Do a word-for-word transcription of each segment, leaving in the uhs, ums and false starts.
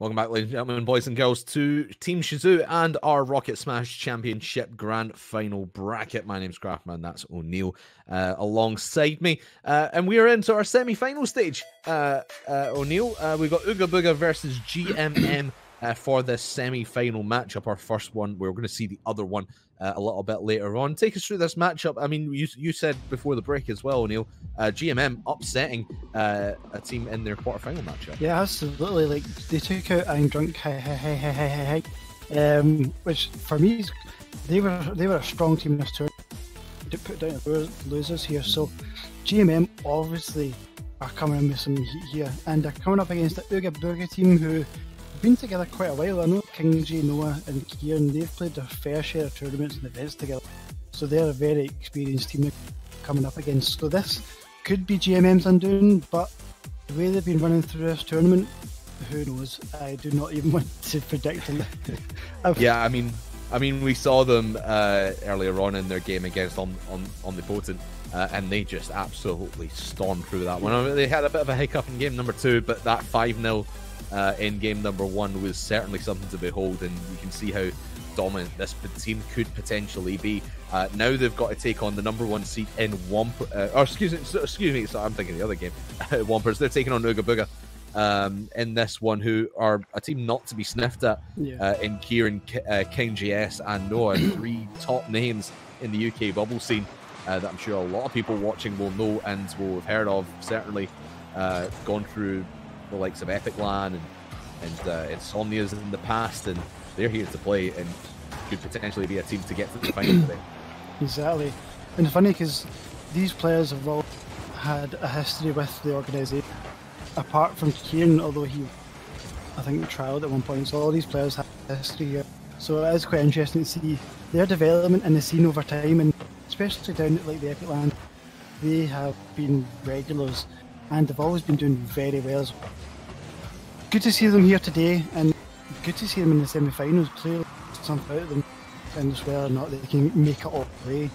Welcome back, ladies and gentlemen, boys and girls, to Team Shazoo and our Rocket Smash Championship Grand Final bracket. My name's Craftman, that's O'Neill uh, alongside me. Uh, and we are into our semi-final stage, uh, uh, O'Neill. Uh, we've got Ooga Booga versus G M M uh, for this semi-final matchup, our first one. We're going to see the other one uh, a little bit later on. Take us through this matchup. I mean, you, you said before the break as well, O'Neill, uh, G M M upsetting uh, a team in their quarterfinal matchup. Yeah, absolutely. Like, they took out I'm Drunk, hey, hey, hey, hey, hey, hey, um, which for me, they were they were a strong team in this tournament. They put down the losers here, so G M M obviously are coming in with some heat here, and they're coming up against the Ooga Booga team who been together quite a while. I know Kingji, Noah and Kieran, they've played their fair share of tournaments and events together, so they're a very experienced team coming up against. So this could be G M M's undoing, but the way they've been running through this tournament, who knows? I do not even want to predict them. Yeah, I mean, I mean, we saw them uh, earlier on in their game against Om Om Omnipotent, uh, and they just absolutely stormed through that one. I mean, they had a bit of a hiccup in game number two, but that five nil uh, in game number one was certainly something to behold, and you can see how dominant this team could potentially be. Uh, now they've got to take on the number one seed in Wampers. Uh, or excuse me, excuse me, so I'm thinking of the other game, Wampers. They're taking on Ooga Booga um, in this one, who are a team not to be sniffed at. Yeah. Uh, in Kieran, uh, King J S and Noah, three top names in the U K bubble scene uh, that I'm sure a lot of people watching will know and will have heard of. Certainly uh, gone through the likes of Epic Land and, and uh, Insomnias in the past, and they're here to play and could potentially be a team to get to the final today. Exactly. And it's funny because these players have all had a history with the organisation, apart from Kieran, although he, I think, trialled at one point. So all these players have a history here. So it is quite interesting to see their development in the scene over time, and especially down at like the Epic Land, they have been regulars and they've always been doing very well as well. Good to see them here today, and good to see them in the semi-finals. Clearly something out of them, and as well or not that they can make it all play.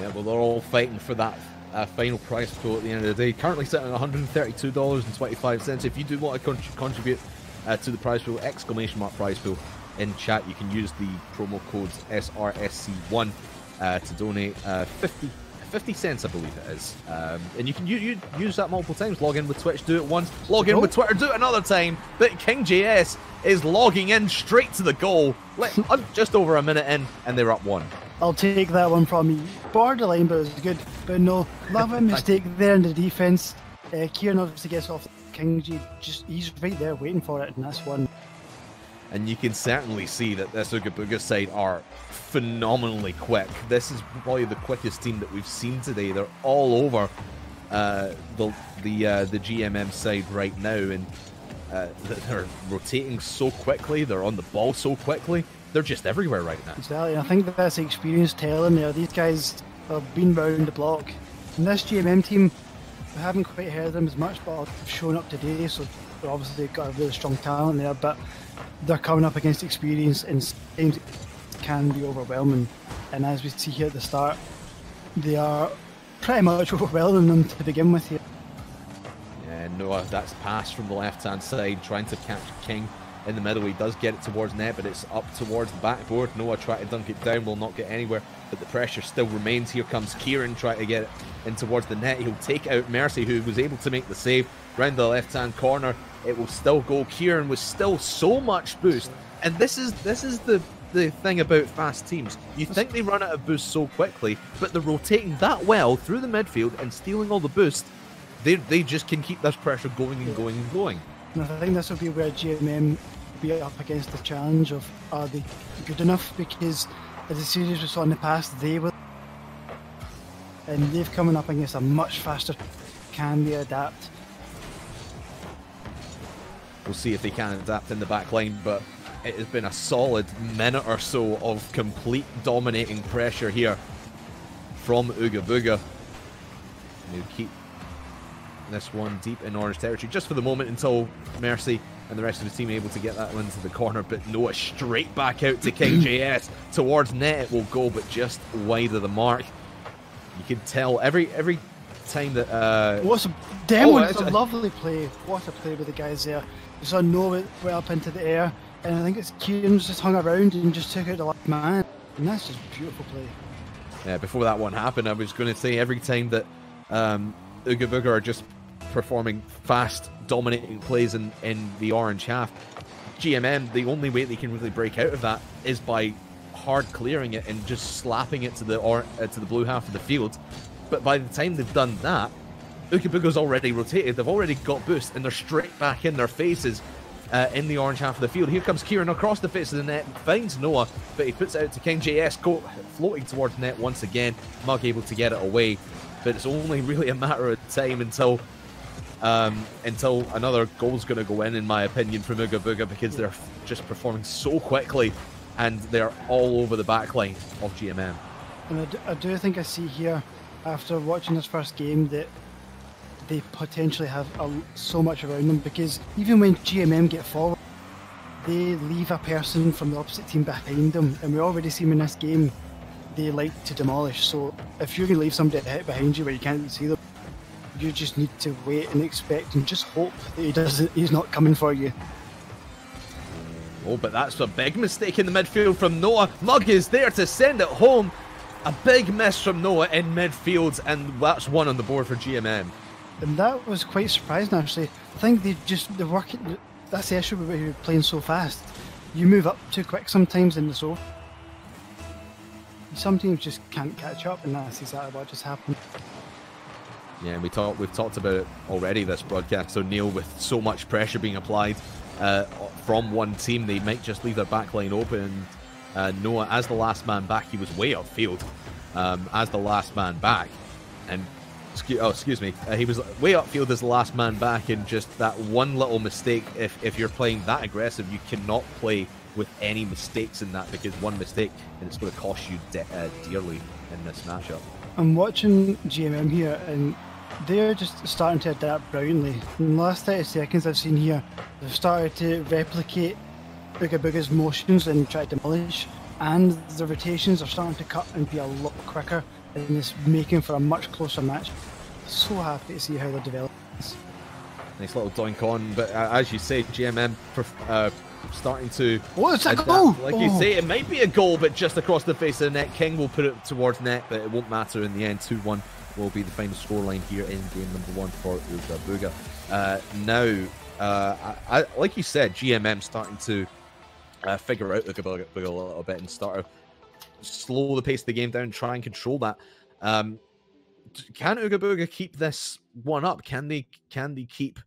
Yeah, well, they're all fighting for that uh, final prize pool at the end of the day. Currently sitting at one hundred thirty-two dollars and twenty-five cents. If you do want to con contribute uh, to the prize pool, exclamation mark prize pool in chat, you can use the promo code S R S C one uh, to donate uh, fifty cents, I believe it is. Um, and you can you, you use that multiple times. Log in with Twitch, do it once. Log in with Twitter, do it another time. But King J S is logging in straight to the goal. Let, I'm just over a minute in, and they're up one. I'll take that one from you. Borderline, but it's good. But no, love a mistake there in the defence. Uh, Kieran obviously gets off Kingji. Just he's right there waiting for it, and that's one. And you can certainly see that this Ooga Booga side are phenomenally quick. This is probably the quickest team that we've seen today. They're all over uh, the the uh, the G M M side right now, and uh, they're rotating so quickly. They're on the ball so quickly. They're just everywhere right now. Exactly. I think that's experience telling there. These guys have been round the block. And this G M M team, we haven't quite heard of them as much, but they've shown up today. So they've obviously got a really strong talent there, but they're coming up against experience, and games can be overwhelming. And as we see here at the start, they are pretty much overwhelming them to begin with here. Yeah, Noah, that's pass from the left-hand side, trying to catch King in the middle. He does get it towards net, but it's up towards the backboard. Noah tried to dunk it down, will not get anywhere, but the pressure still remains. Here comes Kieran trying to get it in towards the net. He'll take out Mercy, who was able to make the save round the left-hand corner. It will still go. Kieran was still so much boost, and this is this is the the thing about fast teams. You think they run out of boost so quickly, but they're rotating that well through the midfield and stealing all the boost. They they just can keep this pressure going and going and going. And I think this will be where G M M be up against the challenge of are they good enough? Because as the series we saw in the past, they were, and they've coming up against a much faster. Can they adapt? We'll see if they can adapt in the back line, but it has been a solid minute or so of complete dominating pressure here from Ooga Booga. They'll keep this one deep in orange territory just for the moment until Mercy and the rest of the team are able to get that one to the corner, but Noah straight back out to King J S. Towards net it will go, but just wide of the mark. You can tell every every time that... Uh... What's a, oh, a lovely play. What a play with the guys there. So Noah went up into the air, and I think it's Kieran's just hung around and just took out the last man. And that's just beautiful play. Yeah, before that one happened, I was going to say every time that um, Ooga Booga are just performing fast, dominating plays in, in the orange half, G M M, the only way they can really break out of that is by hard clearing it and just slapping it to the or uh, to the blue half of the field. But by the time they've done that, Ooga Booga's already rotated, they've already got boost, and they're straight back in their faces uh, in the orange half of the field. Here comes Kieran across the face of the net, finds Noah, but he puts it out to King J S, go, floating towards net once again. Mug able to get it away, but it's only really a matter of time until um, until another goal's going to go in, in my opinion, from Ooga Booga, because they're just performing so quickly and they're all over the back line of G M M. And I do, I do think I see here, after watching this first game, that they potentially have a, so much around them, because even when G M M get forward, they leave a person from the opposite team behind them, and we already see them in this game, they like to demolish. So if you're going to leave somebody hit behind you where you can't see them, you just need to wait and expect and just hope that he doesn't, he's not coming for you. Oh, but that's a big mistake in the midfield from Noah. Mug is there to send it home. A big miss from Noah in midfield, and that's one on the board for G M M. And that was quite surprising, actually. I think they just, they're working, that's the issue with you playing so fast. You move up too quick sometimes in the zone. Some teams just can't catch up, and that's exactly what just happened. Yeah, and we talk, we've talked about it already this broadcast. So O'Neill, with so much pressure being applied uh, from one team, they might just leave their back line open. Uh, Noah, as the last man back, he was way upfield um, as the last man back. And Oh, excuse me. Uh, he was way upfield as the last man back, and just that one little mistake. If if you're playing that aggressive, you cannot play with any mistakes in that, because one mistake and it's going to cost you de uh, dearly in this matchup. I'm watching G M M here, and they're just starting to adapt brilliantly. In the last thirty seconds I've seen here, they've started to replicate Ooga Booga's motions and try to demolish, and the rotations are starting to cut and be a lot quicker, and it's making for a much closer match. So happy to see how they're developing this. Nice little doink on, but uh, as you say, G M M uh, starting to... Oh, it's a goal! Like oh. you say, it might be a goal, but just across the face of the net. King will put it towards net, but it won't matter in the end. two one will be the final scoreline here in game number one for Ooga Booga. Uh, now, uh, I, I, like you said, G M M starting to uh, figure out Ooga Booga a little bit and start to slow the pace of the game down, try and control that. Um, can Ooga Booga keep this one up? Can they can they keep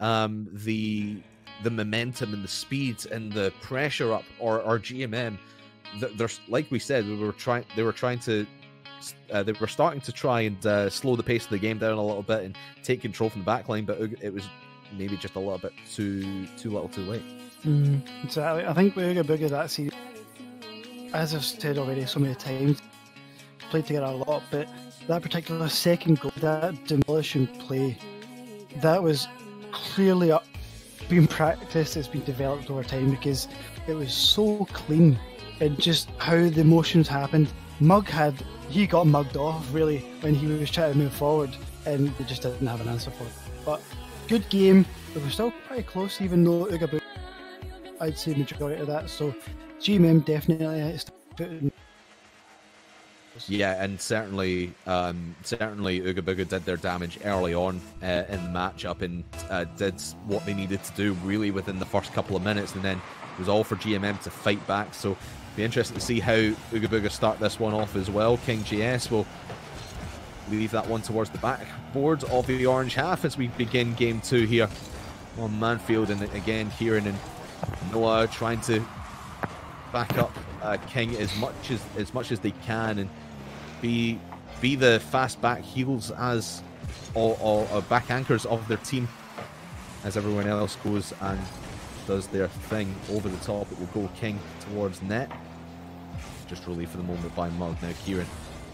um, the the momentum and the speed and the pressure up? Or, or G M M? They're, like we said, we were trying. They were trying to. Uh, they were starting to try and uh, slow the pace of the game down a little bit and take control from the backline, but it was maybe just a little bit too too little, too late. Mm, exactly. I think with Ooga Booga, that's easy. As I've said already so many times, played together a lot, but that particular second goal, that demolition play, that was clearly up, been practiced, it's been developed over time, because it was so clean and just how the motions happened. Mug had, he got mugged off really when he was trying to move forward, and they just didn't have an answer for it. But good game, it was still pretty close, even though Ooga Booga, I'd say majority of that, so G M M definitely is putting. Yeah, and certainly, um, certainly Ooga Booga did their damage early on uh, in the matchup, and uh, did what they needed to do really within the first couple of minutes, and then it was all for G M M to fight back. So it'll be interesting to see how Ooga Booga start this one off as well. King J S will leave that one towards the backboard of the orange half as we begin game two here on Manfield, and again Kieran and Noah trying to back up uh, King as much as as much as they can, and be be the fast back heels as or, or, or back anchors of their team as everyone else goes and does their thing over the top. It will go King towards net, just relief for the moment by Mug. Now Kieran,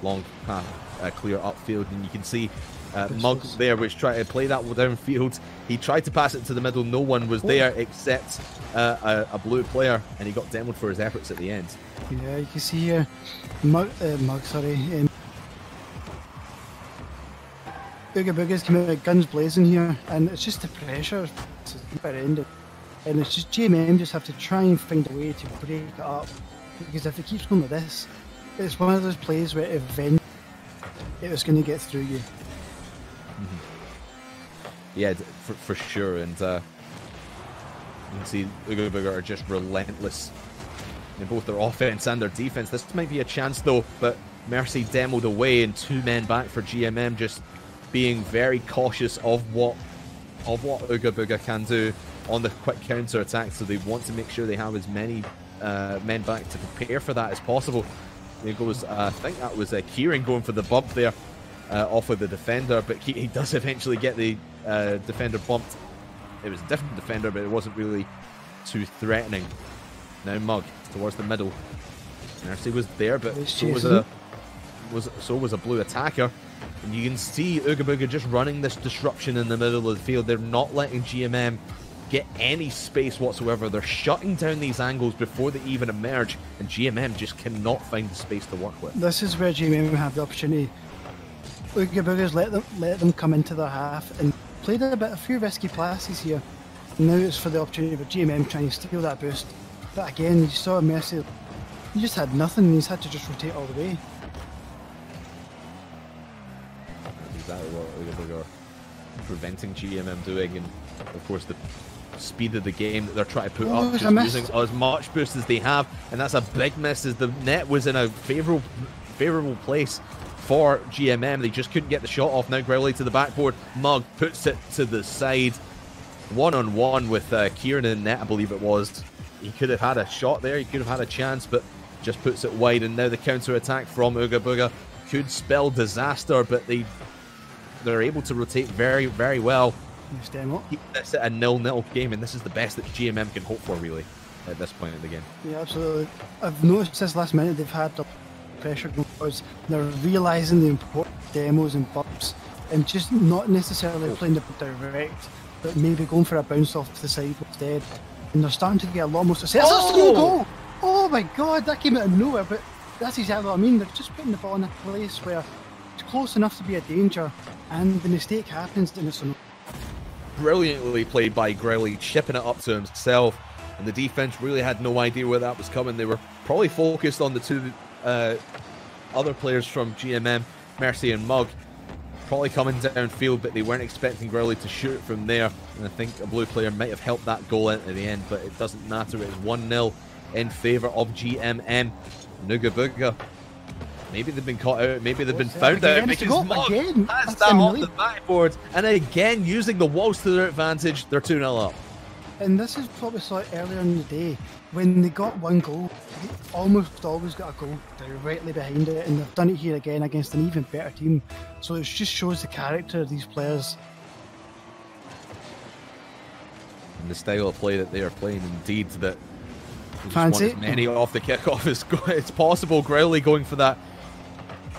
long path uh, clear upfield, and you can see uh, Mug there, which tried to play that downfield. He tried to pass it to the middle, no one was there except uh, a, a blue player, and he got demoed for his efforts at the end. Yeah, you can see here Mug, uh, Mug sorry um, Ooga Booga's coming out guns blazing here, and it's just the pressure, it's better end. and it's just G M M just have to try and find a way to break it up, because if it keeps going like this, it's one of those plays where eventually it was going to get through you. Mm-hmm. Yeah, for, for sure, and uh, you can see Ooga Booga are just relentless in both their offense and their defense. This might be a chance though, but Mercy demoed away and two men back for G M M, just being very cautious of what of what Ooga Booga can do on the quick counter attack. So they want to make sure they have as many uh, men back to prepare for that as possible. There goes, uh, I think that was uh, Kieran going for the bump there uh, off of the defender, but he, he does eventually get the uh, defender bumped. It was a different defender, but it wasn't really too threatening. Now Mug towards the middle. Mercy was there, but so was a was so was a blue attacker. And you can see Ooga Booga just running this disruption in the middle of the field. They're not letting G M M get any space whatsoever. They're shutting down these angles before they even emerge, and G M M just cannot find the space to work with. This is where G M M have the opportunity. Ooga Booga's let them let them come into their half and played a bit a few risky passes here. Now it's for the opportunity for G M M trying to steal that boost. But again, you saw Mercy, you just had nothing, he's had to just rotate all the way. That's exactly what Ooga Booga are preventing G M M doing, and of course the speed of the game that they're trying to put oh, up, just using as much boost as they have, and that's a big miss as the net was in a favourable favourable place for G M M. They just couldn't get the shot off. Now Growly to the backboard, Mug puts it to the side, one-on-one -on -one with uh, Kieran in net, I believe it was. He could have had a shot there, he could have had a chance, but just puts it wide, and now the counter-attack from Ooga Booga could spell disaster, but they, they're able to rotate very, very well. That's a nil-nil game, and this is the best that G M M can hope for, really, at this point in the game. Yeah, absolutely. I've noticed this last minute they've had the pressure going forwards. They're realising the important demos and bumps, and just not necessarily oh. playing the direct, but maybe going for a bounce off to the side instead. And they're starting to get a lot more success. That's a school goal! Oh my god, that came out of nowhere, but that's exactly what I mean. They're just putting the ball in a place where it's close enough to be a danger, and the mistake happens, and it's brilliantly played by Growly, chipping it up to himself, and the defense really had no idea where that was coming. They were probably focused on the two uh, other players from G M M, Mercy and Mug, probably coming downfield, but they weren't expecting Growly to shoot from there, and I think a blue player might have helped that goal out at the end, but it doesn't matter. It's one nil in favour of G M M. Ooga Booga, maybe they've been caught out, maybe they've been found out, because Mug passed that off the backboard, and again using the walls to their advantage. They're two nil up. And this is what we saw earlier in the day. When they got one goal, they almost always got a goal directly behind it, and they've done it here again against an even better team. So it just shows the character of these players. And the style of play that they are playing, indeed, that fancy as many off the kickoff as it's possible. Growly going for that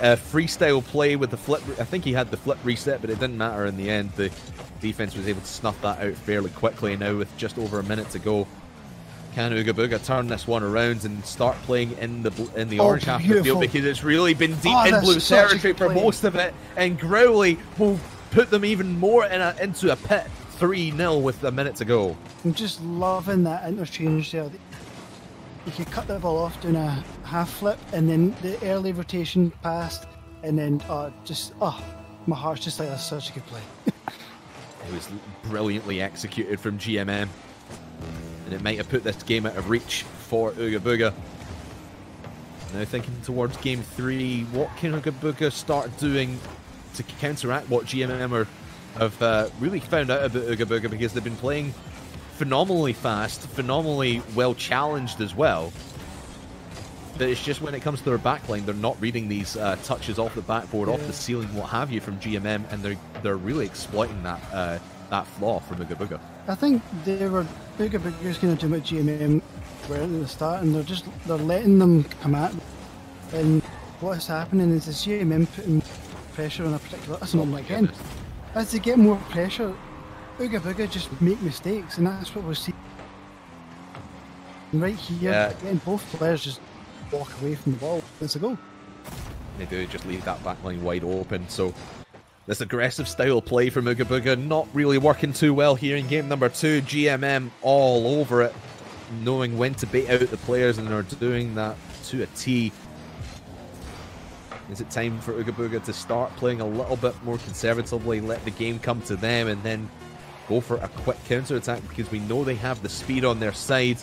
uh, freestyle play with the flip. I think he had the flip reset, but it didn't matter in the end. The defense was able to snuff that out fairly quickly. Now with just over a minute to go, can Ooga Booga turn this one around and start playing in the in the oh, orange half of the field, because it's really been deep oh, in blue territory for most of it, and Growly will put them even more in a, into a pit. Three nil with a minute to go. I'm just loving that interchange there. You could cut that ball off doing a half flip, and then the early rotation passed, and then uh, just oh, my heart's just like, that's such a good play. It was brilliantly executed from G M M. And it might have put this game out of reach for Ooga Booga. Now thinking towards game three, what can Ooga Booga start doing to counteract what G M M are, have uh, really found out about Ooga Booga, because they've been playing phenomenally fast, phenomenally well challenged as well. But it's just when it comes to their backline, they're not reading these uh, touches off the backboard, yeah. off the ceiling, what have you, from G M M, and they're they're really exploiting that uh, that flaw from Ooga Booga. I think they were Ooga Booga's going to do what G M M were at the start, and they're just they're letting them come at them. And what's happening is the G M M putting pressure on a particular. That's not like again. As they get more pressure, Ooga Booga just make mistakes, and that's what we're seeing. And right here, yeah. again, both players just walk away from the ball. It's a goal. They do just leave that back line wide open, so This aggressive style play from Ooga Booga not really working too well here in game number two. G M M all over it, knowing when to bait out the players, and they're doing that to a T. Is it time for Ooga Booga to start playing a little bit more conservatively, let the game come to them, and then go for a quick counter-attack, because we know they have the speed on their side.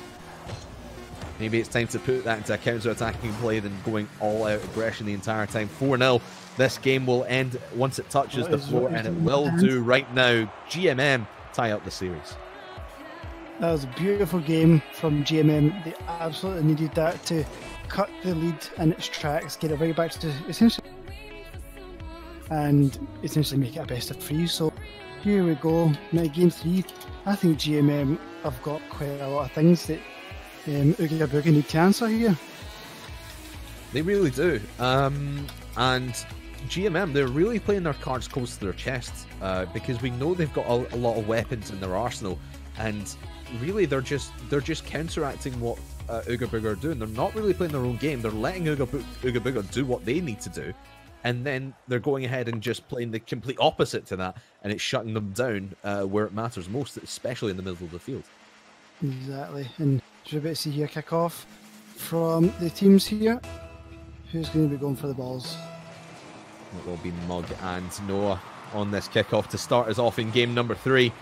Maybe it's time to put that into a counter-attacking play than going all-out aggression the entire time. four nil. This game will end once it touches the floor, and it will do right now. G M M tie up the series. That was a beautiful game from G M M. They absolutely needed that to cut the lead in its tracks, get it right back to essentially, and essentially make it a best of three. So here we go, now game three. I think G M M have got quite a lot of things that um, Ooga Booga need to answer here. They really do. Um, and G M M, they're really playing their cards close to their chests, uh, because we know they've got a, a lot of weapons in their arsenal, and really they're just they're just counteracting what uh, Ooga Booga are doing. They're not really playing their own game. They're letting Ooga Ooga Booga do what they need to do, and then they're going ahead and just playing the complete opposite to that, and it's shutting them down uh, where it matters most, especially in the middle of the field. Exactly, and we're about to see here kick off from the teams here. Who's going to be going for the balls? It will be Mug and Noah on this kickoff to start us off in game number three.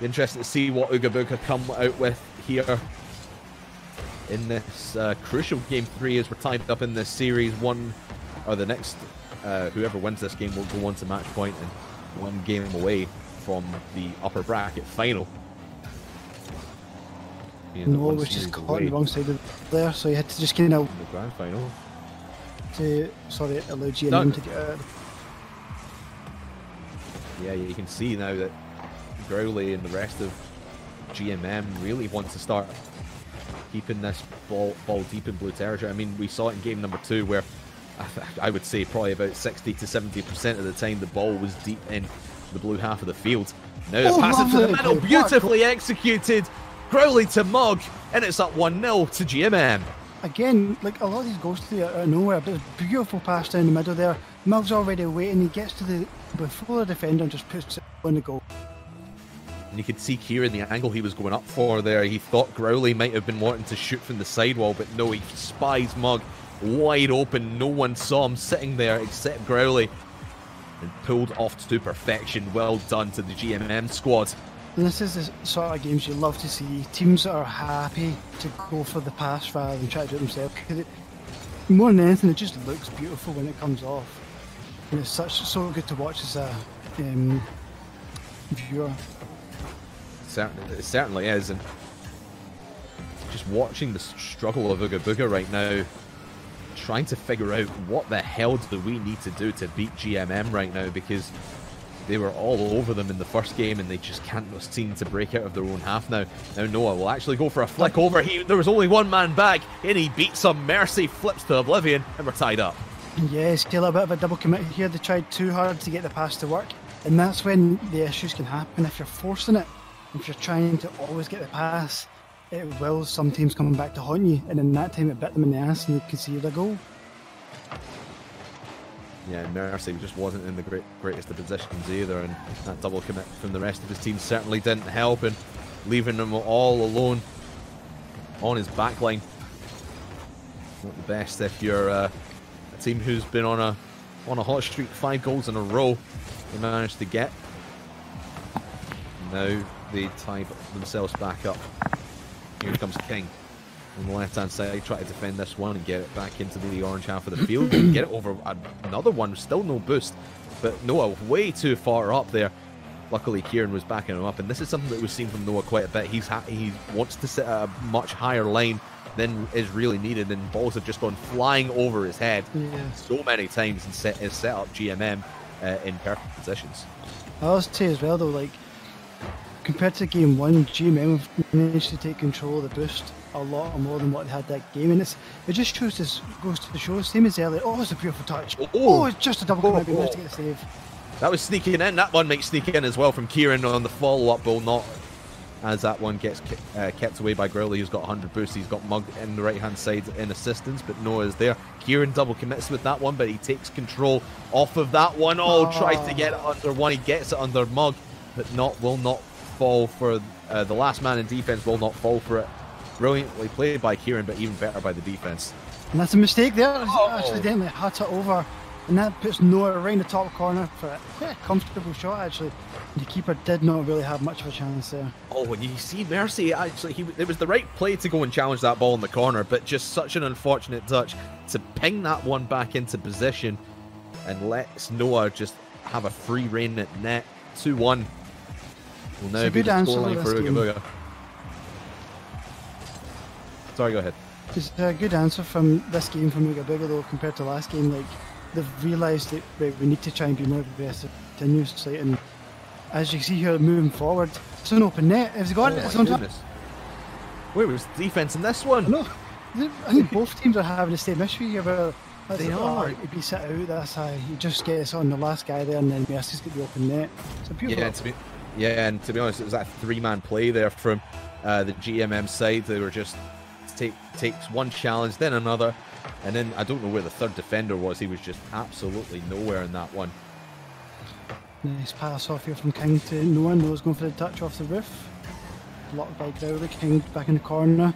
Interesting to see what Ooga Booga come out with here in this uh, crucial game three, as we're tied up in this series. One or the next, uh, whoever wins this game will go on to match point and one game away from the upper bracket final. Noah was just caught away on the wrong side of there, so he had to just get in a... the grand final. To, sorry, allow G M M no. to get out. Yeah, you can see now that Growly and the rest of G M M really want to start keeping this ball ball deep in blue territory. I mean, we saw it in game number two where I, I would say probably about sixty to seventy percent of the time the ball was deep in the blue half of the field. Now the oh, pass into the middle, beautifully executed. Growly to Mug, and it's up one nil to G M M. Again, like a lot of these goals to the out of nowhere, but a beautiful pass down the middle there. Mug's already waiting, he gets to the before the defender and just puts it on the goal. And you could see Kieran, the angle he was going up for there, he thought Growly might have been wanting to shoot from the sidewall, but no, he spies Mug wide open, no one saw him sitting there except Growly, and pulled off to perfection. Well done to the G M M squad. And this is the sort of games you love to see. Teams that are happy to go for the pass rather than try to do it themselves. Because it, more than anything, it just looks beautiful when it comes off. And it's such so good to watch as a um, viewer. Certainly, it certainly is. And just watching the struggle of Ooga Booga right now, trying to figure out what the hell do we need to do to beat G M M right now, because they were all over them in the first game, and they just can't seem to break out of their own half now. Now Noah will actually go for a flick over. He, there was only one man back, and he beats some Mercy, flips to oblivion, and we're tied up. Yes, still a bit of a double commit here. They tried too hard to get the pass to work, and that's when the issues can happen. If you're forcing it, if you're trying to always get the pass, it will sometimes come back to haunt you, and in that time it bit them in the ass and they conceded a goal. Yeah, Mercy just wasn't in the great, greatest of positions either, and that double commit from the rest of his team certainly didn't help, and leaving him all alone on his backline. Not the best if you're uh, a team who's been on a on a hot streak, five goals in a row. They managed to get. Now they tie themselves back up. Here comes King on the left-hand side, try to defend this one and get it back into the orange half of the field and get it over another one. Still no boost, but Noah way too far up there. Luckily Kieran was backing him up, and this is something that we've seen from Noah quite a bit. He's ha he wants to set a much higher line than is really needed, and balls have just gone flying over his head yeah. so many times, and set, has set up G M M uh, in perfect positions. I'll say as well though, like compared to game one, G M M managed to take control of the boost a lot more than what they had that game, and it's it just shows this goes to the show, same as earlier. Oh, it's a beautiful touch. Oh, oh it's just a double oh, commit, oh. to get a save. That was sneaking in. That one might sneak in as well from Kieran on the follow-up, but not as that one gets uh, kept away by Growly, who's got one hundred boost. He's got Mug in the right-hand side in assistance, but Noah is there. Kieran double commits with that one, but he takes control off of that one. Oh, oh. Tries to get it under one. He gets it under Mug, but not will not fall for uh, the last man in defense. Will not fall for it. Brilliantly played by Kieran, but even better by the defense. And that's a mistake there. Oh. Accidentally had it over. And that puts Noah right in the top corner for a quite a comfortable shot, actually. The keeper did not really have much of a chance there. Oh, and you see Mercy, actually, he, it was the right play to go and challenge that ball in the corner, but just such an unfortunate touch to ping that one back into position and lets Noah just have a free rein at net. two one. Will now be the scoreline for Ooga Booga. Sorry, go ahead. Just a good answer from this game from Ooga Booga, though, compared to last game. Like, they've realised that right, we need to try and be more aggressive continuously, and as you see here, moving forward, it's an open net. It's got oh it. It's on top. Where was the defence in this one? No, I think both teams are having the same issue here. Where they are. It'd be set out. That's how you just get us on the last guy there, and then Mercy's got the open net. It's a beautiful. Yeah, to be, yeah, and to be honest, it was that three-man play there from uh, the G M M side. They were just take takes one challenge, then another. And then I don't know where the third defender was. He was just absolutely nowhere in that one. Nice pass off here from King to Noah. Noah's going for the touch off the roof. Blocked by Growly. King back in the corner.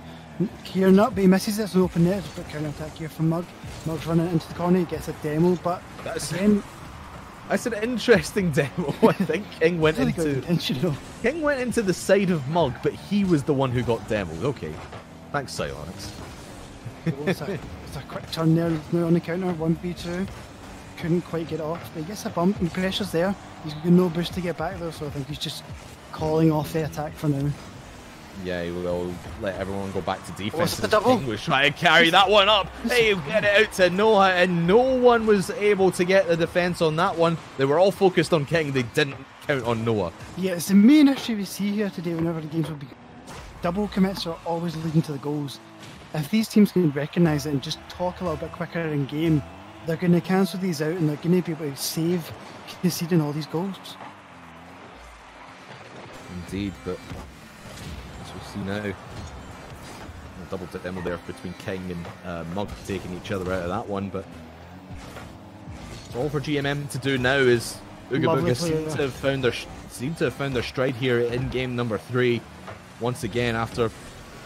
Kieran up, but he misses it. It's an open net. But counter attack here from Mug. Mug's running into the corner. He gets a demo, but that's again. That's an interesting demo. I think King went really into intentional. King went into the side of Mug, but he was the one who got demoed. Okay, thanks, Silence. It's a quick turn there now on the counter, one B two. Couldn't quite get it off, but he gets a bump and pressure's there. He's got no boost to get back there, so I think he's just calling off the attack for now. Yeah, he will let everyone go back to defense. What's the double? King was trying to carry that one up. Hey, get it out to Noah, and no one was able to get the defense on that one. They were all focused on King, they didn't count on Noah. Yeah, it's the main issue we see here today whenever the games will be. Double commits are always leading to the goals. If these teams can recognise it and just talk a little bit quicker in game, they're going to cancel these out and they're going to be able to save conceding all these goals. Indeed, but as we see now, a double demo there between King and uh, Mug taking each other out of that one. But all for G M M to do now is Ooga Booga seem to have found their seem to have found their stride here in game number three. Once again, after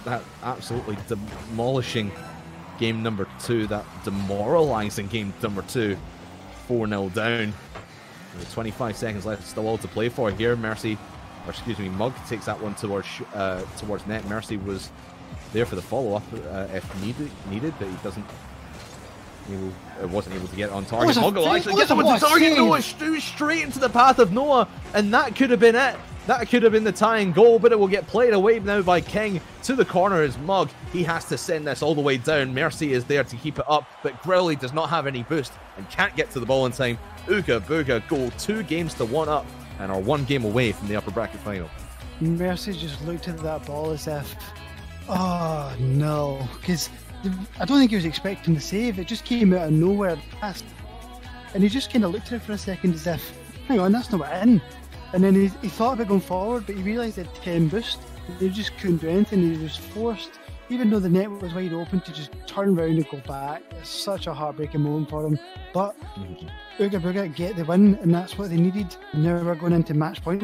that absolutely demolishing game number two, that demoralising game number two, four nil down. With twenty-five seconds left, still all to play for here. Mercy, or excuse me, Mug takes that one towards uh, towards net. Mercy was there for the follow up uh, if needed, needed, but he doesn't. He wasn't able to get it on target. Mug will actually get someone to target. Noah straight into the path of Noah, and that could have been it. That could have been the tying goal, but it will get played away now by King. To the corner is Mug. He has to send this all the way down. Mercy is there to keep it up, but Growly does not have any boost and can't get to the ball in time. Ooga Booga goal two games to one up and are one game away from the upper bracket final. Mercy just looked at that ball as if, oh no, because I don't think he was expecting the save. It just came out of nowhere fast. And he just kind of looked at it for a second as if, hang on, that's not in. And then he, he thought about going forward, but he realised he had ten boost. He just couldn't do anything. He was forced, even though the net was wide open, to just turn around and go back. It's such a heartbreaking moment for him. But Ooga Booga get the win, and that's what they needed. Now we're going into match point.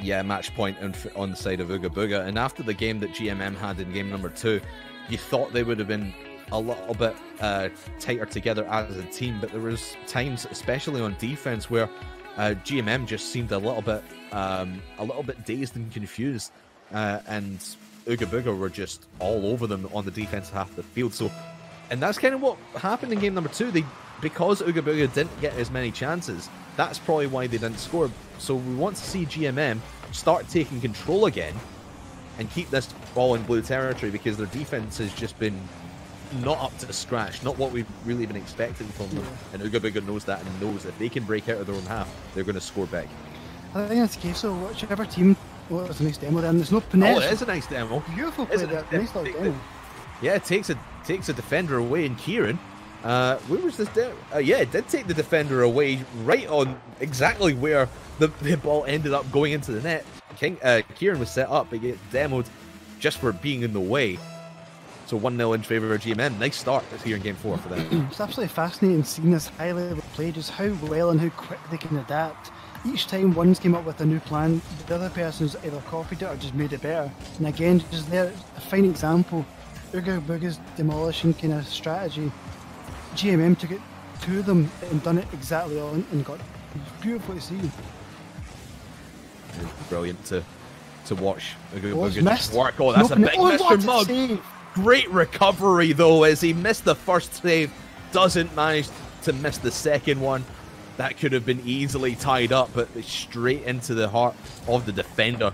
Yeah, match point on the side of Ooga Booga. And after the game that G M M had in game number two, you thought they would have been a little bit uh, tighter together as a team, but there was times, especially on defence, where Uh, G M M just seemed a little bit, um, a little bit dazed and confused, uh, and Ooga Booga were just all over them on the defensive half of the field. So, and that's kind of what happened in game number two. They, because Ooga Booga didn't get as many chances, that's probably why they didn't score. So we want to see G M M start taking control again and keep this ball in blue territory, because their defense has just been not up to scratch, not what we've really been expecting from them. And Ooga Booga knows that and knows if they can break out of their own half, they're going to score big. I think that's the case. So whichever team, well, it's a nice demo then. There's no finesse. Oh, it is a nice demo. Beautiful play there. Nice little demo. Yeah, it takes a takes a defender away in Kieran. Uh, where was this? Uh, yeah, it did take the defender away right on exactly where the, the ball ended up going into the net. King, uh, Kieran was set up, but get demoed just for being in the way. So one nil in favour of G M M. Nice start here in game four for them. It's absolutely fascinating seeing this high level play, just how well and how quick they can adapt. Each time one's came up with a new plan, the other person's either copied it or just made it better. And again, just there, a fine example. Ooga Booga's demolishing kind of strategy. G M M took it to them and done it exactly on and got beautiful to see. It's brilliant to to watch Ooga Booga work. Oh, that's nope, a big no, miss from Mug. Great recovery though, as he missed the first save, doesn't manage to miss the second one. That could have been easily tied up, but straight into the heart of the defender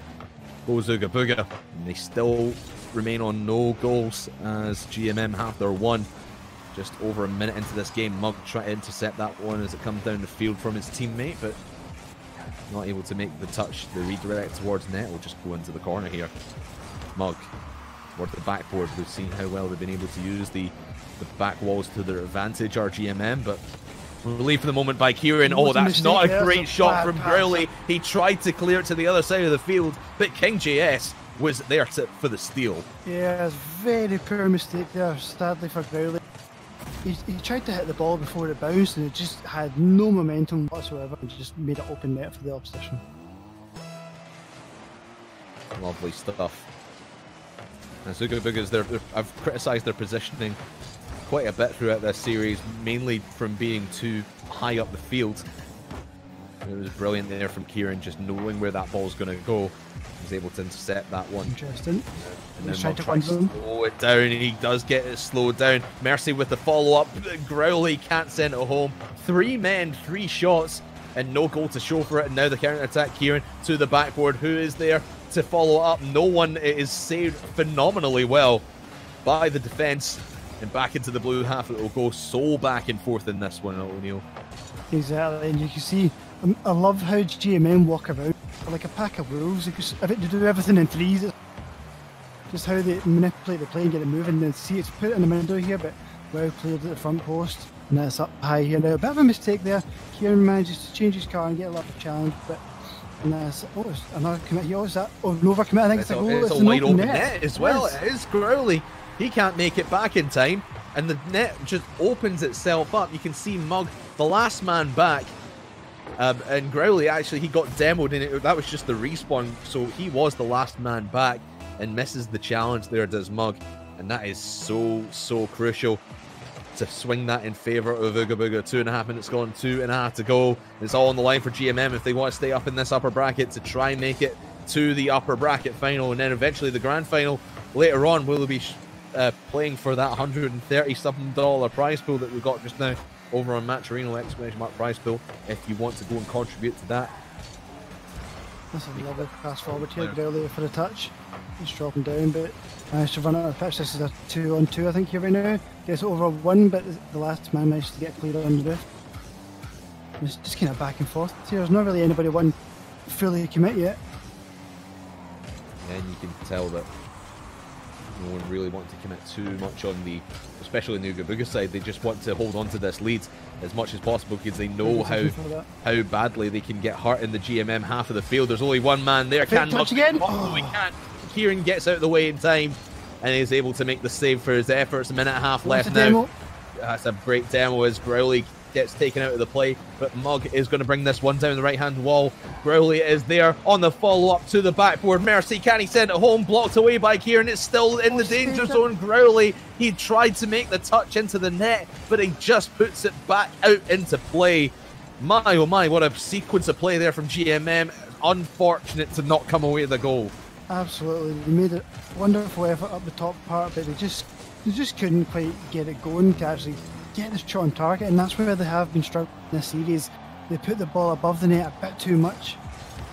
goes Ooga Booga, and they still remain on no goals as G M M have their one. Just over a minute into this game, Mug trying to intercept that one as it comes down the field from his teammate, but not able to make the touch. The redirect towards net will just go into the corner here. Mug towards the backboard. We've seen how well they've been able to use the, the back walls to their advantage, our G M M, but relief for the moment by Kieran. Oh, that's not a great shot from Growly. He tried to clear it to the other side of the field, but King J S was there to, for the steal. Yeah, it's very poor mistake there, sadly for Growly. He, he tried to hit the ball before it bounced, and it just had no momentum whatsoever, and just made it open net for the opposition. Lovely stuff. And Ooga Booga's there. I've criticised their positioning quite a bit throughout this series, mainly from being too high up the field. It was brilliant there from Kieran, just knowing where that ball's going to go. He was able to intercept that one. Interesting. And then Mug tries to slow it down, and he does get it slowed down. Mercy with the follow-up. Growly can't send it home. Three men, three shots, and no goal to show for it. And now the counter-attack, Kieran to the backboard. Who is there to follow up? No one. It is saved phenomenally well by the defence. And back into the blue half, it will go so back and forth in this one, O'Neill. Exactly, and you can see, um, I love how G M M walk about like a pack of wolves. They do everything in threes. Just how they manipulate the play and get it moving. And see, it's put it in the middle here, but well cleared at the front post. And that's up high here now. A bit of a mistake there. Kieran manages to change his car and get a lot of challenge, but and that's oh, another commit here. Oh, is that oh, an overcommit? I think it's, it's a goal. It's, it's a wide open net. net as well. Yes. It is Growly. He can't make it back in time, and the net just opens itself up. You can see Mug, the last man back, um, and Growly, actually, he got demoed in it. That was just the respawn, so he was the last man back and misses the challenge there, does Mug, and that is so, so crucial to swing that in favour of Ooga Booga. Two and a half minutes gone, two and a half to go. It's all on the line for G M M if they want to stay up in this upper bracket to try and make it to the upper bracket final, and then eventually the grand final later on will be... Uh, playing for that one hundred thirty-seven dollar prize pool that we got just now over on Matcherino exclamation mark prize pool. If you want to go and contribute to that, that's a lovely pass forward here. Growly for the touch, he's dropping down, but managed to run out of the pitch. This is a two on two, I think, here right now. Gets over one, but the last man managed to get cleared on the roof. It's just kind of back and forth here. There's not really anybody one fully commit yet, and you can tell that no one really wanted to commit too much on the, especially on the Ooga Booga side. They just want to hold on to this lead as much as possible because they know how how badly they can get hurt in the G M M half of the field. There's only one man there. Can Mug again? Oh, we can't. Kieran gets out of the way in time and is able to make the save for his efforts. A minute and a half left now. That's a great demo as Growly gets taken out of the play, but Mug is going to bring this one down the right-hand wall. Growly is there on the follow-up to the backboard. Mercy, can he send it home? Blocked away by Kieran. It's still in oh, the danger zone. Growly, he tried to make the touch into the net, but he just puts it back out into play. My, oh my, what a sequence of play there from G M M. Unfortunate to not come away with a goal. Absolutely. They made a wonderful effort up the top part, but they just, they just couldn't quite get it going to actually get this shot on target, and that's where they have been struggling in this series. They put the ball above the net a bit too much,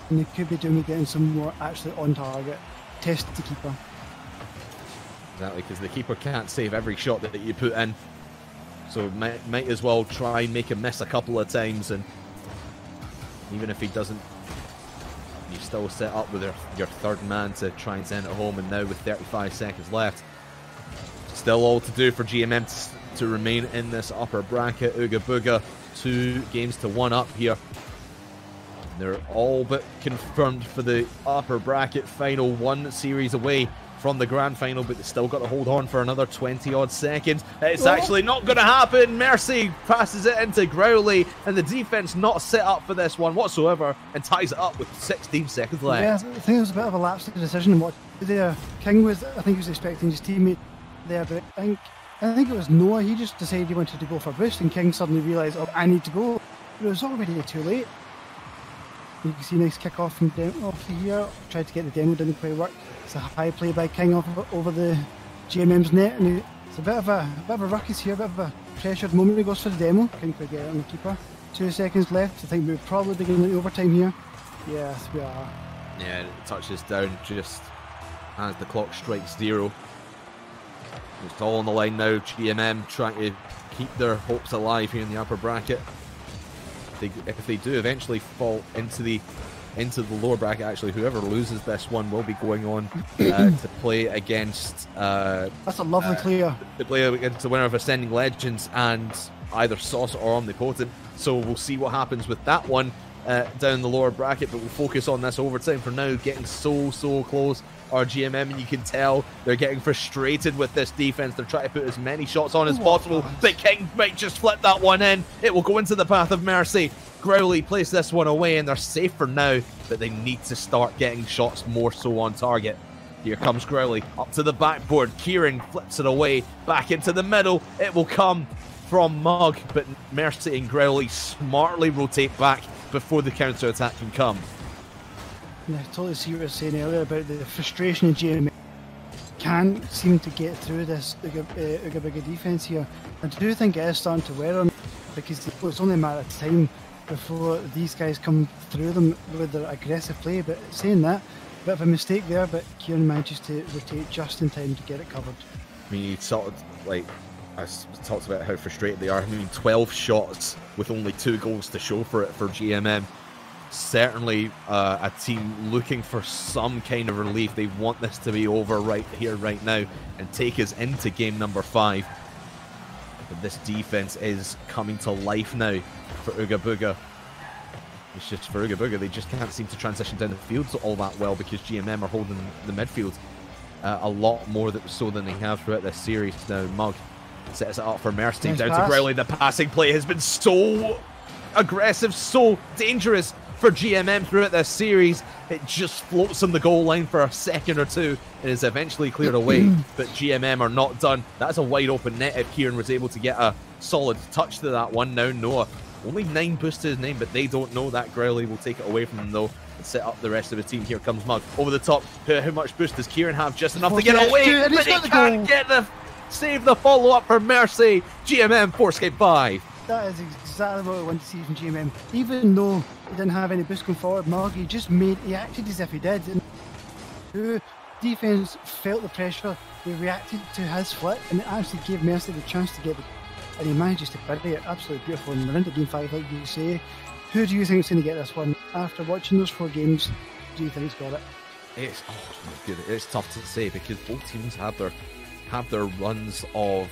and they could be doing with getting some more actually on target. Test the keeper. Exactly, because the keeper can't save every shot that you put in, so might, might as well try and make him miss a couple of times, and even if he doesn't, you still set up with your, your third man to try and send it home. And now with thirty-five seconds left, still all to do for G M M to to remain in this upper bracket. Ooga Booga two games to one up here. They're all but confirmed for the upper bracket final, one series away from the grand final, but they still got to hold on for another twenty odd seconds. It's actually not going to happen. Mercy passes it into Growly, and the defense not set up for this one whatsoever, and ties it up with sixteen seconds left. Yeah, I think it was a bit of a lapse in the decision. What there, King was, I think he was expecting his teammate there, but I think I think it was Noah. He just decided he wanted to go for a boost, and King suddenly realised, oh, I need to go. But it was already too late. You can see a nice kick off from Demo off here. Tried to get the demo, didn't quite work. It's a high play by King off over the G M M's net, and it's a bit of a, a bit of a ruckus here, a bit of a pressured moment. He goes for the demo. King could get it on the keeper. Two seconds left. I think we're probably beginning the overtime here. Yes, we are. Yeah, it touches down just as the clock strikes zero. It's all on the line now. G M M trying to keep their hopes alive here in the upper bracket. They, if they do eventually fall into the into the lower bracket, actually, whoever loses this one will be going on uh, to play against. Uh, That's a lovely uh, clear. They play against the winner of Ascending Legends and either Sauce or Omnipotent. So we'll see what happens with that one uh, down the lower bracket. But we'll focus on this overtime for now. Getting so so close. Our G M M, and you can tell they're getting frustrated with this defense. They're trying to put as many shots on as oh, possible. God. But King might just flip that one in. It will go into the path of Mercy. Growly plays this one away, and they're safe for now, but they need to start getting shots more so on target. Here comes Growly up to the backboard. Kieran flips it away back into the middle. It will come from Mug, but Mercy and Growly smartly rotate back before the counter attack can come. And I totally see what you were saying earlier about the frustration of G M M. Can't seem to get through this Ooga Booga defense here. I do think it is starting to wear on, because it's only a matter of time before these guys come through them with their aggressive play. But saying that, a bit of a mistake there, but Kieran manages to rotate just in time to get it covered. I mean, you sort of, like, I talked about how frustrated they are. I mean, twelve shots with only two goals to show for it for G M M. Certainly uh, a team looking for some kind of relief. They want this to be over right here, right now, and take us into game number five. But this defense is coming to life now for Ooga Booga. It's just for Ooga Booga, they just can't seem to transition down the field all that well, because G M M are holding the midfield uh, a lot more so than they have throughout this series. Now Mug sets it up for Mercy. Team down pass to Growly. The passing play has been so aggressive, so dangerous for G M M throughout this series. It just floats on the goal line for a second or two and is eventually cleared away, but G M M are not done. That's a wide open net if Kieran was able to get a solid touch to that one. Now Noah, only nine boosts to his name, but they don't know that. Growly will take it away from them though and set up the rest of the team. Here comes Mug over the top. How much boost does Kieran have? Just enough oh, to get yes, away, dude, but he the can't goal. get the save the follow up for Mercy. G M M four skate five. That is exactly what I wanted to see from G M M. Even though he didn't have any boost going forward, Mug, he just made, he acted as if he did. And the defense felt the pressure, they reacted to his flick, and it actually gave Mercy the chance to get it. And he manages to bury it. Absolutely beautiful. And they're into game five, like you say. Who do you think is going to get this one? After watching those four games, do you think he's got it? It's, oh my goodness, it's tough to say, because both teams have their, have their runs of,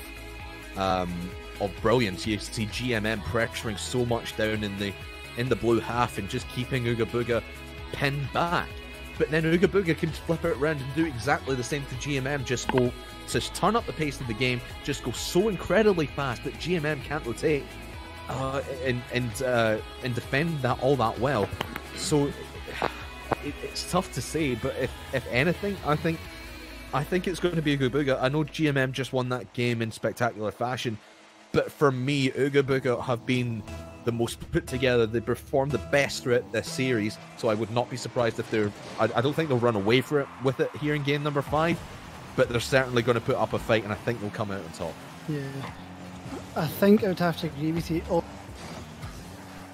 um, of brilliance. You see G M M pressuring so much down in the in the blue half and just keeping Ooga Booga pinned back, but then Ooga Booga can flip it around and do exactly the same to G M M. Just go, just turn up the pace of the game, just go so incredibly fast that G M M can't rotate uh, and and uh, and defend that all that well. So it, it's tough to say, but if if anything, I think I think it's going to be Ooga Booga. I know G M M just won that game in spectacular fashion, but for me, Ooga Booga have been the most put together. They performed the best throughout this series, so I would not be surprised if they're... I, I don't think they'll run away for it with it here in game number five, but they're certainly going to put up a fight, and I think they'll come out on top. Yeah. I think I would have to agree with you. Oh,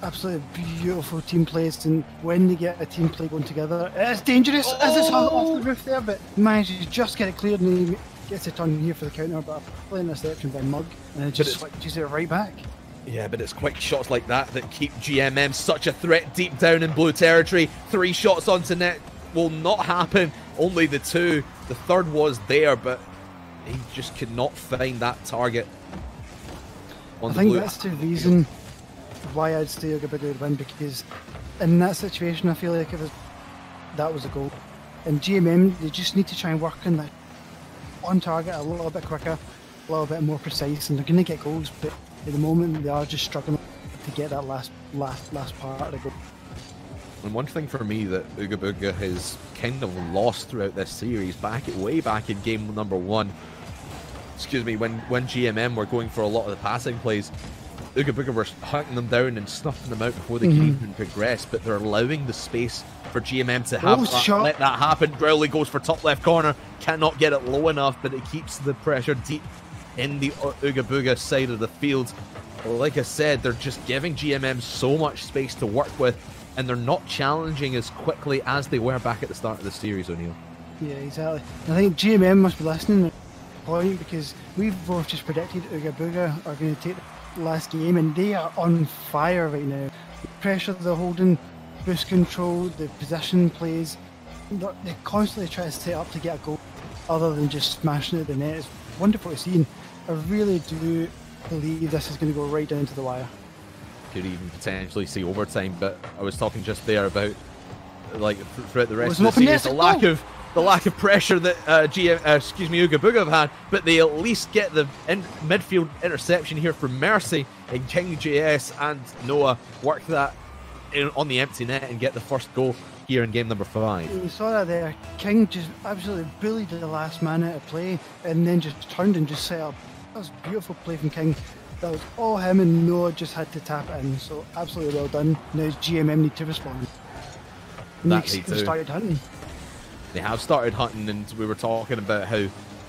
absolutely beautiful team plays, and when they get a team play going together, it's dangerous oh! as it's off the roof there, but manages to just get it cleared, and he gets it on here for the counter, but a interception by Mug, and it just switches it right back. Yeah, but it's quick shots like that that keep G M M such a threat deep down in blue territory. Three shots onto net will not happen, only the two. The third was there, but he just could not find that target. I think that's the reason why I'd say Ooga Booga would win, because in that situation, I feel like it was that was a goal. And G M M, they just need to try and work on that on target a little bit quicker, a little bit more precise, and they're going to get goals. But at the moment, they are just struggling to get that last, last, last part of the goal. And one thing for me that Ooga Booga has kind of lost throughout this series, back way back in game number one, excuse me, when when G M M were going for a lot of the passing plays, Ooga Booga were hunting them down and snuffing them out before they mm-hmm. could even progress, but they're allowing the space for G M M to have oh, that, let that happen. Growly goes for top left corner, cannot get it low enough, but it keeps the pressure deep in the Ooga Booga side of the field. Like I said, they're just giving G M M so much space to work with, and they're not challenging as quickly as they were back at the start of the series, O'Neill. Yeah, exactly. I think G M M must be listening at the point, because we've both just predicted Ooga Booga are going to take the last game, and they are on fire right now. The pressure they're holding, boost control, the position plays, they constantly try to set up to get a goal other than just smashing it at the net. It's wonderful to see, and I really do believe this is going to go right down to the wire. Could even potentially see overtime, but I was talking just there about like throughout the rest well, of the series the lack goal. of the lack of pressure that uh, G M, uh, excuse me, Ooga Booga have had, but they at least get the in midfield interception here from Mercy, and King J S and Noah work that in, on the empty net and get the first goal here in game number five. You saw that there, King just absolutely bullied the last man out of play, and then just turned and just set up. That was a beautiful play from King. That was all him, and Noah just had to tap in. So absolutely well done. Now G M M need to respond. Next, they they've started hunting. They have started hunting, and we were talking about how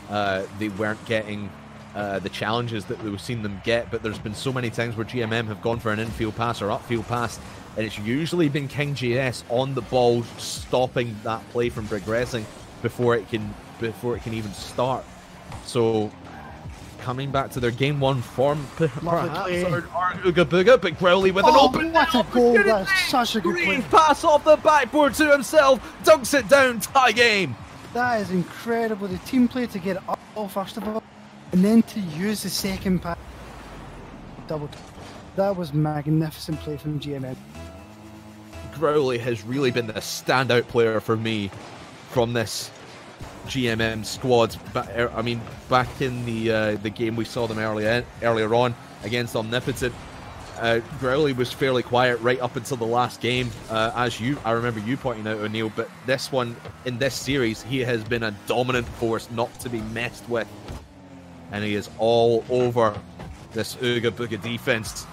uh, they weren't getting uh, the challenges that we've seen them get. But there's been so many times where G M M have gone for an infield pass or upfield pass, and it's usually been King J S on the ball, stopping that play from progressing before it can before it can even start. So, coming back to their game one form, perhaps Ooga Booga, but Growly with an oh, open what a goal! That's such a good play. Pass off the backboard to himself, dunks it down, tie game. That is incredible. The team play to get it all first of all, and then to use the second pass, double. That was magnificent play from G M M. Growly has really been the standout player for me from this G M M squad. I mean, back in the uh, the game we saw them earlier earlier on against Omnipotent, uh, Growly was fairly quiet right up until the last game, uh, as you I remember you pointing out, O'Neill. But this one, in this series, he has been a dominant force, not to be messed with, and he is all over this Ooga Booga defense.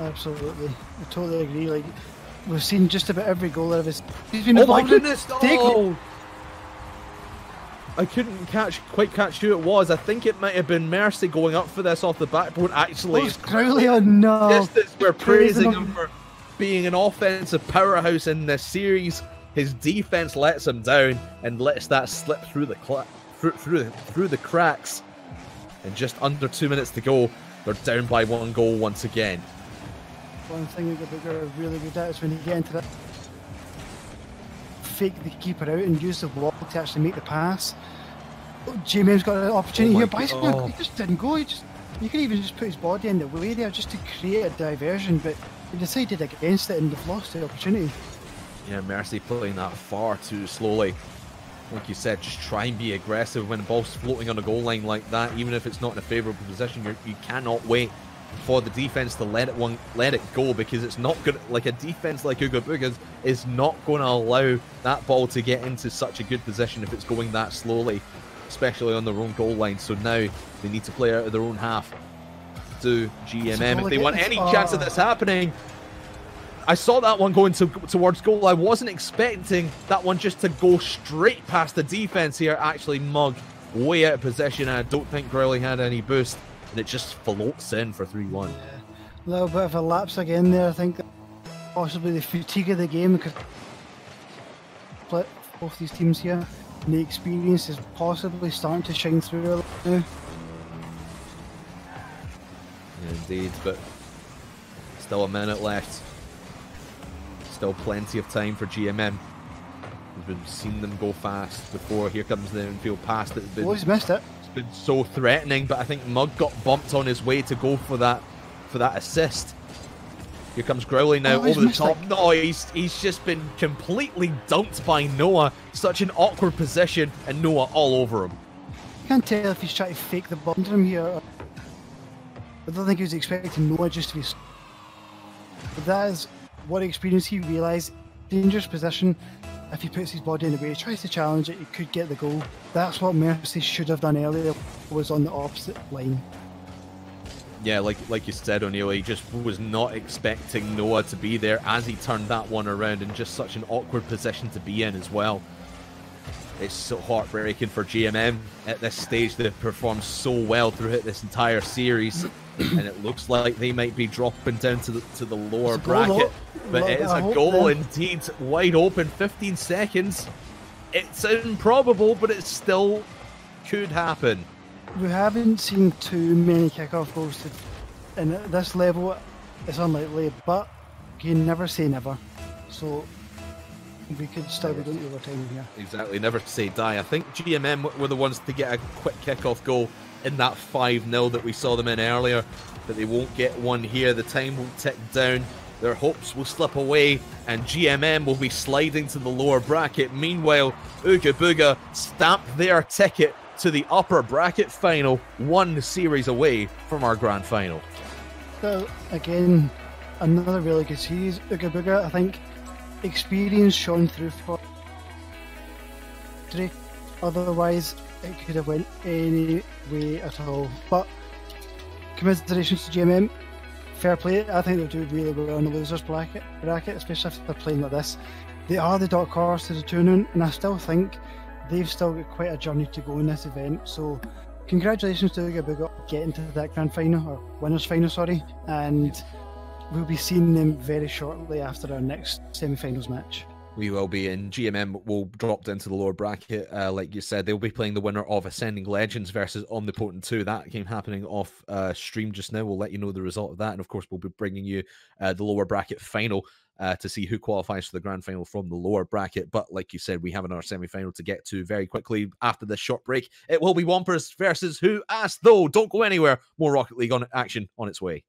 Absolutely, I totally agree. Like, we've seen just about every goal out of his. He's been oh my goodness! Oh. I couldn't catch, quite catch who it was. I think it might have been Mercy going up for this off the backboard. Actually, it's Growly. Oh no! Distance. We're praising him for being an offensive powerhouse in this series. His defense lets him down and lets that slip through the cl through, through through the cracks. And just under two minutes to go, they're down by one goal once again. One thing that they're really good at is when you get into that, fake the keeper out and use the wall to actually make the pass. G M M's got an opportunity oh here, but oh. he just didn't go. He just, you could even just put his body in the way there just to create a diversion, but he decided against it and they've lost the opportunity. Yeah, Mercy playing that far too slowly. Like you said, just try and be aggressive when the ball's floating on a goal line like that. Even if it's not in a favourable position, you're, you cannot wait for the defense to let it one let it go, because it's not good. Like, a defense like Ooga Booga's is not going to allow that ball to get into such a good position if it's going that slowly, especially on their own goal line. So now they need to play out of their own half to G M M if they want any chance of this happening. I saw that one going to, towards goal. I wasn't expecting that one just to go straight past the defense here. Actually, Mug way out of possession. I don't think Growly had any boost, and it just floats in for three one. Yeah. A little bit of a lapse again there, I think. Possibly the fatigue of the game, because split both these teams here, and the experience is possibly starting to shine through a little now. Yeah, indeed, but still a minute left. Still plenty of time for G M M. We've seen them go fast before. Here comes the infield pass that's been... Oh, he's missed it. Been so threatening, but I think Mug got bumped on his way to go for that for that assist. Here comes Growly now, oh, over the top. Like... No, he's, he's just been completely dunked by Noah. Such an awkward position, and Noah all over him. I can't tell if he's trying to fake the ball under him here. I don't think he was expecting Noah just to be... But that is what experience he realised. Dangerous position. If he puts his body in the way, he tries to challenge it, he could get the goal. That's what Mercy should have done earlier, was on the opposite line. Yeah, like like you said, O'Neill, he just was not expecting Noah to be there as he turned that one around, and just such an awkward position to be in as well. It's so heartbreaking for G M M at this stage. They've performed so well throughout this entire series, and it looks like they might be dropping down to the, to the lower bracket. But it is a goal indeed, wide open, fifteen seconds. It's improbable, but it still could happen. We haven't seen too many kickoff goals, to, and at this level it's unlikely, but you never say never. So we could still be going overtime here. Exactly, never say die. I think G M M were the ones to get a quick kickoff goal in that five nil that we saw them in earlier, but they won't get one here. The time will tick down, their hopes will slip away, and G M M will be sliding to the lower bracket. Meanwhile, Ooga Booga stamp their ticket to the upper bracket final, one series away from our grand final. So again, another really good series. Ooga Booga, I think, experience shone through for three. Otherwise, it could have went any way at all. But commiserations to G M M. Fair play. I think they'll do really well on the losers bracket, bracket, especially if they're playing like this. They are the dark horse to the tournament, and I still think they've still got quite a journey to go in this event. So congratulations to Ooga Booga getting to that grand final, or winners final, sorry. And we'll be seeing them very shortly after our next semi-finals match. We will be, and G M M will drop down to the lower bracket. Uh, like you said, they'll be playing the winner of Ascending Legends versus Omnipotent two. That game happening off uh, stream just now. We'll let you know the result of that. And of course, we'll be bringing you uh, the lower bracket final uh, to see who qualifies for the grand final from the lower bracket. But like you said, we have another semi-final to get to very quickly after this short break. It will be Wampers versus Who Asked, though. Don't go anywhere. More Rocket League on action on its way.